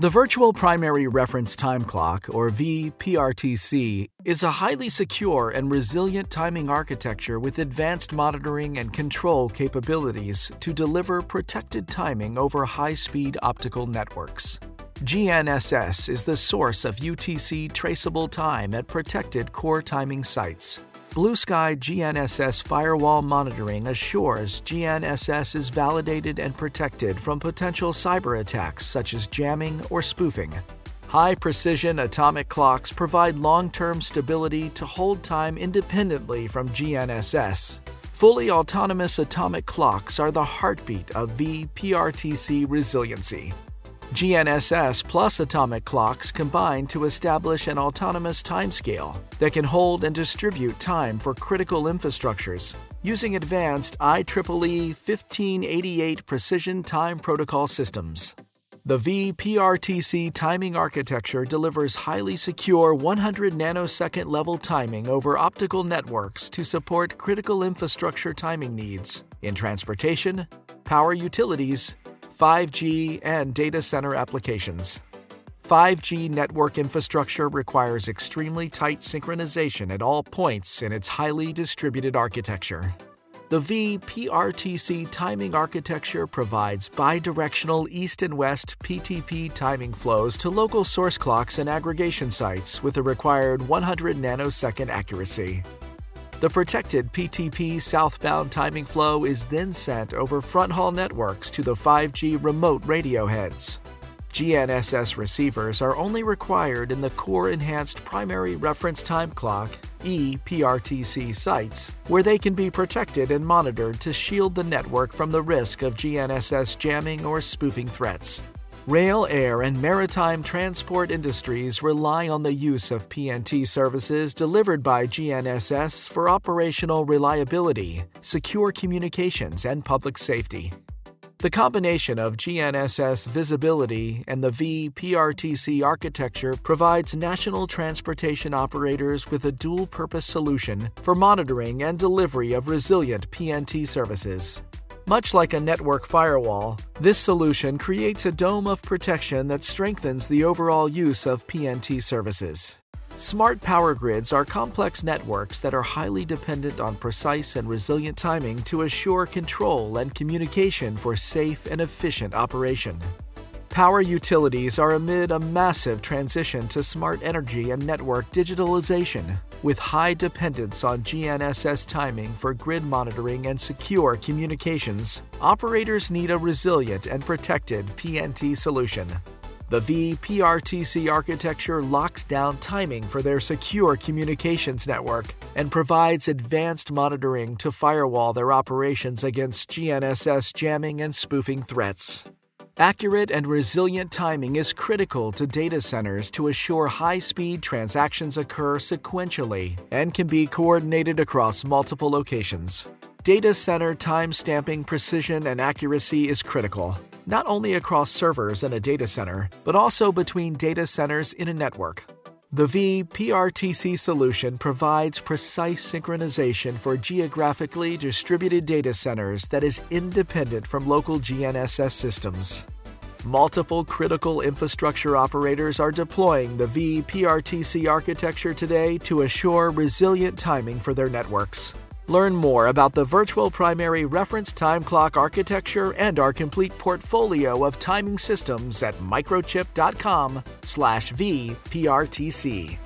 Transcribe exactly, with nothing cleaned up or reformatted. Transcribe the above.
The Virtual Primary Reference Time Clock, or V P R T C, is a highly secure and resilient timing architecture with advanced monitoring and control capabilities to deliver protected timing over high-speed optical networks. G N S S is the source of U T C traceable time at protected core timing sites. Blue Sky G N S S firewall monitoring assures G N S S is validated and protected from potential cyber attacks such as jamming or spoofing. High-precision atomic clocks provide long-term stability to hold time independently from G N S S. Fully autonomous atomic clocks are the heartbeat of V P R T C resiliency. G N S S plus atomic clocks combine to establish an autonomous timescale that can hold and distribute time for critical infrastructures using advanced I triple E fifteen eighty-eight precision time protocol systems. The V P R T C timing architecture delivers highly secure one hundred nanosecond level timing over optical networks to support critical infrastructure timing needs in transportation, power utilities, five G and data center applications. five G network infrastructure requires extremely tight synchronization at all points in its highly distributed architecture. The V P R T C timing architecture provides bidirectional east and west P T P timing flows to local source clocks and aggregation sites with a required one hundred nanosecond accuracy. The protected P T P southbound timing flow is then sent over fronthaul networks to the five G remote radio heads. G N S S receivers are only required in the Core Enhanced Primary Reference Time Clock (E P R T C) sites, where they can be protected and monitored to shield the network from the risk of G N S S jamming or spoofing threats. Rail, air, and maritime transport industries rely on the use of P N T services delivered by G N S S for operational reliability, secure communications, and public safety. The combination of G N S S visibility and the V P R T C architecture provides national transportation operators with a dual-purpose solution for monitoring and delivery of resilient P N T services. Much like a network firewall, this solution creates a dome of protection that strengthens the overall use of P N T services. Smart power grids are complex networks that are highly dependent on precise and resilient timing to assure control and communication for safe and efficient operation. Power utilities are amid a massive transition to smart energy and network digitalization, with high dependence on G N S S timing for grid monitoring and secure communications. Operators need a resilient and protected P N T solution. The V P R T C architecture locks down timing for their secure communications network and provides advanced monitoring to firewall their operations against G N S S jamming and spoofing threats. Accurate and resilient timing is critical to data centers to assure high-speed transactions occur sequentially and can be coordinated across multiple locations. Data center timestamping precision and accuracy is critical, not only across servers in a data center, but also between data centers in a network. The V P R T C solution provides precise synchronization for geographically distributed data centers that is independent from local G N S S systems. Multiple critical infrastructure operators are deploying the V P R T C architecture today to assure resilient timing for their networks. Learn more about the Virtual Primary Reference Time Clock architecture and our complete portfolio of timing systems at microchip dot com slash V P R T C.